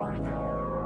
Bye.